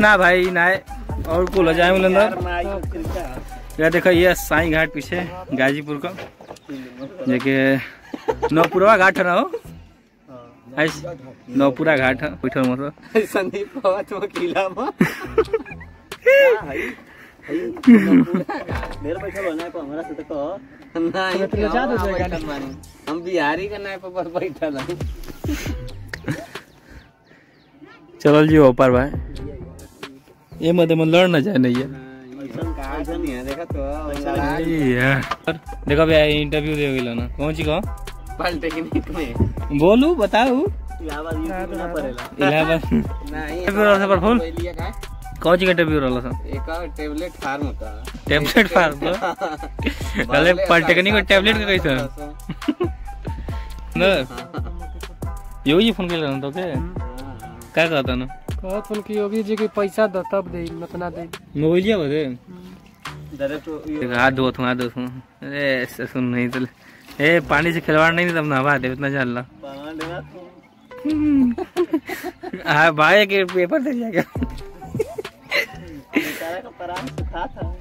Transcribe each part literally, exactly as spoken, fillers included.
नहाते ना भाई नहाए और को ले जाए अंदर। यह देखो ये साई घाट पीछे गाजीपुर का जेके नौपुरा घाट है ना हो नौपुरा घाट है हम बिहारी का नाय पर बैठल। चल जी ऊपर भाई ये मधे में लड़ ना जाए नहीं है देखो भाई इंटरव्यू दे गेलो ना कौन सी कहो बोलू बताऊ इलाहाबाद कौन सी इंटरव्यू रहा टेबलेट फार्म का टेबलेट फार्म अरे पॉलिटेक्निक टेबलेट का कैसा ना योगी फोन के लगा तो के क्या कहता ना कहत फोन की योगी जी की पैसा द तब दे मतना दे मोबाइलिया बदे दरे तो हाथ धो थू हाथ धो थू अरे ऐसे सुन नहीं तो ए पानी से खिलवाड़ नहीं तब नहा दे इतना चल ला हां भाई के पेपर दे दिया क्या बेचारा का पराम सुखा था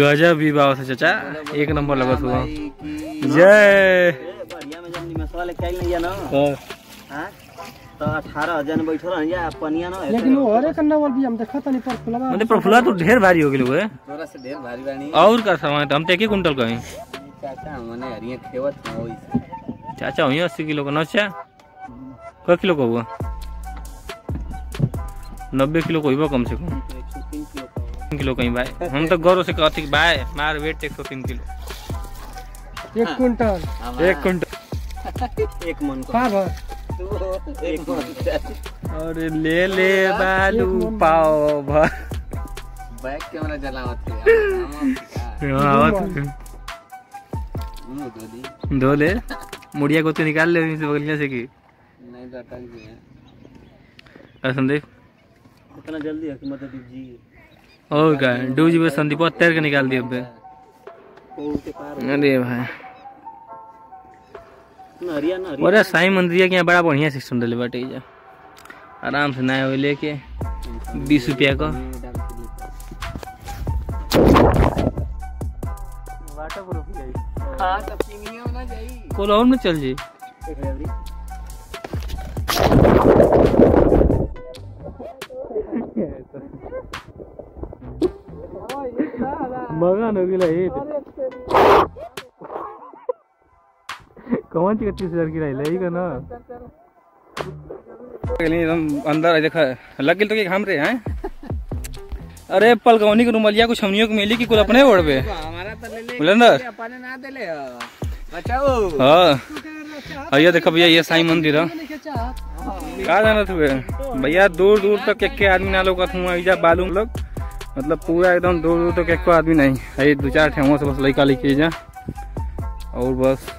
गजब विवाह से चाचा एक नंबर लगा हुआ जय बढ़िया में जब मसाला खेल लिया ना हां तो अठारह जन बैठो रहनिया पनिया ना लेकिन वो हरे कन्ना वाल भी हम देखा तनी पर फुलवा माने प्रफुल्ला तो ढेर भारी हो गेल ओए तोरा से ढेर भारी बानी और का सामान हम ते के कुंटल कहीं चाचा माने हरिया खेवत हो इसे चाचा होई अस्सी किलो का नचा क किलो का हुआ नब्बे किलो कोइबा कम से कम एक सौ तीन किलो कहीं भाई हम तो गौरव से कहत कि भाई मार वेट एक सौ तीन किलो एक कुंटल एक कुंटल एक मन का हां एक और ले ले बालू पाओ भर बैक कैमरा जलावत है आवत धो ले मुड़िया गोते निकाल ले इनसे बगलिया से की नहीं लटक गया। संदीप इतना जल्दी है कि मत डूब जी और का डूब जी संदीप को तैर के निकाल दिए अबे अरे भाई नरिया नरिया अरे साईं मंदिर के यहाँ बड़ा बढ़िया सिस्टम डले बाटे जा आराम से नहाए हुए लेके बीस रुपया का वाटर प्रूफ है। हां तब पिंगिया ना जाई कोल और में चल जी मगन हो गेला हे कौन सी तीस हजार की रही का ना अंदर देखा लग गए तो हम रे हैं अरे पलकौनी के रुमलिया कुछ हमनियों को मिली कि कुल अपने ओढ़ पे हाँ ये देखो भैया ये साई मंदिर है क्या जाना तुझे भैया दूर दूर तक तो के आदमी ना लोग बालू लोग मतलब पूरा एकदम दूर दूर तक एक आदमी नहीं दो चार ठेवों से बस लड़का लेके जा और बस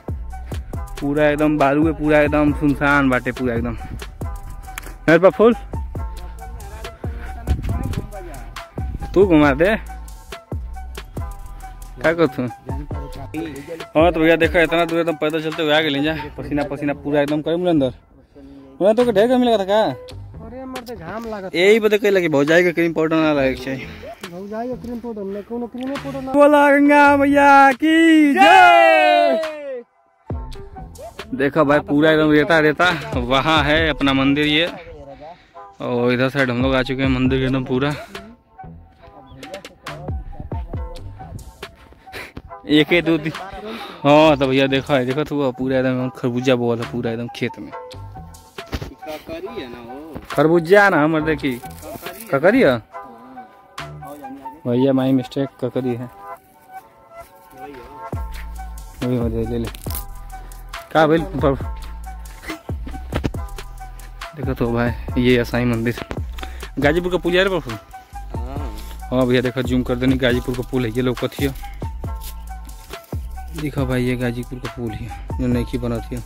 पूरा एकदम बालू है पूरा एकदम सुनसान बाटे पूरा एकदम मेरे पास फूल तू घुमा दे क्या कहू हाँ तो भैया देखा इतना दूर एकदम पैदल चलते हुए आगे ले जा पसीना पसीना पूरा एकदम करे मुझे अंदर मुझे तो ढेर कमी लगा था क्या यही पता कही लगे बहुत जाएगा क्रीम पाउडर ना लगे क्रीम पाउडर बोला गंगा भैया की जय। देखो भाई पूरा एकदम रेता रेता वहाँ है अपना मंदिर ये और इधर साइड हम लोग आ चुके हैं मंदिर एकदम पूरा एक ही दो दिन। हाँ तो भैया देखो है देखो तो पूरा एकदम खरबूजा बोल है पूरा एकदम खेत में खरबूजा ना हमारे देखी ककरी है भैया माई मिस्टेक ककरी है ले ले का भाई देखो तो भाई ये साई मंदिर गाजीपुर का पुल है बाबू। हाँ भैया देखो जूम कर देने गाजीपुर का पुल है ये लोग कथिया देखो भाई ये गाजीपुर का पुल है जो नई की बना थी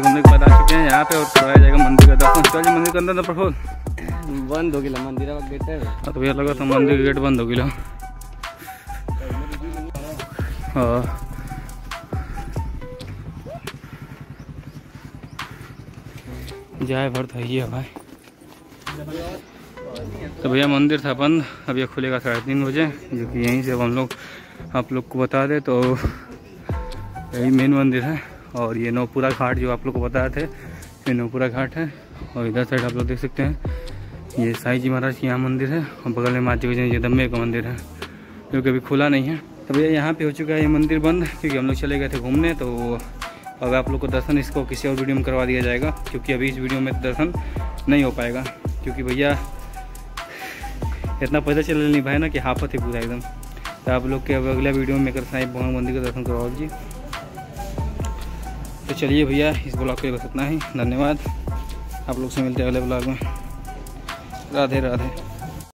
से घूमने के बाद आ चुके हैं यहाँ पे और थोड़ा जाएगा मंदिर का दर्शन। मंदिर के अंदर प्रफुल बंद हो गया मंदिर का गेट है, तो भैया लगा था मंदिर का गेट बंद हो गया। हाँ जय भरत है भाई। तो भैया मंदिर था बंद, अब यह खुलेगा साढ़े तीन बजे, जो कि यहीं से हम लोग आप लोग को बता दें तो यही मेन मंदिर है। और ये नौपुरा घाट जो आप लोग को बताए थे, ये नौपुरा घाट है। और इधर साइड आप लोग देख सकते हैं ये साईं जी महाराज के यहाँ मंदिर है, और बगल में माता जी जगदम्बे का मंदिर है जो कि अभी खुला नहीं है। तो भैया यहाँ पर हो चुका है ये मंदिर बंद, क्योंकि हम लोग चले गए थे घूमने। तो अब आप लोग को दर्शन इसको किसी और वीडियो में करवा दिया जाएगा, क्योंकि अभी इस वीडियो में दर्शन नहीं हो पाएगा, क्योंकि भैया इतना पैसा चल नहीं भाई ना कि हाफत ही पूरा एकदम। तो आप लोग के अब अगला वीडियो में मेकर साहिब भगवान मंदिर का दर्शन करवा दीजिए। तो चलिए भैया इस ब्लॉग के बस इतना ही, धन्यवाद। आप लोग से मिलते हैं अगले ब्लॉग में। राधे राधे।